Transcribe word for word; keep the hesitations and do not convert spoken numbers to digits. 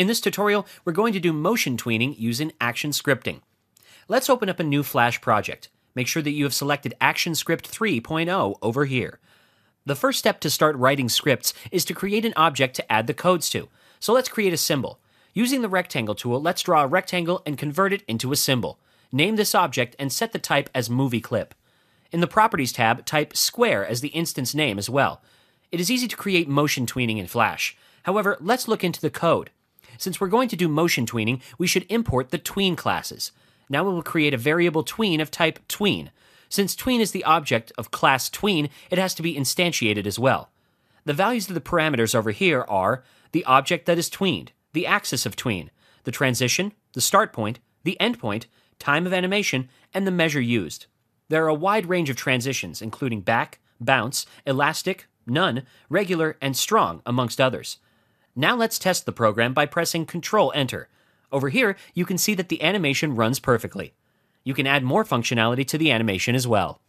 In this tutorial, we're going to do motion tweening using action scripting. Let's open up a new Flash project. Make sure that you have selected ActionScript three point oh over here. The first step to start writing scripts is to create an object to add the codes to. So let's create a symbol. Using the Rectangle tool, let's draw a rectangle and convert it into a symbol. Name this object and set the type as Movie Clip. In the Properties tab, type Square as the instance name as well. It is easy to create motion tweening in Flash. However, let's look into the code. Since we're going to do motion tweening, we should import the Tween classes. Now we will create a variable tween of type tween. Since tween is the object of class tween, it has to be instantiated as well. The values of the parameters over here are the object that is tweened, the axis of tween, the transition, the start point, the end point, time of animation, and the measure used. There are a wide range of transitions, including back, bounce, elastic, none, regular, and strong, amongst others. Now let's test the program by pressing Control Enter. Over here, you can see that the animation runs perfectly. You can add more functionality to the animation as well.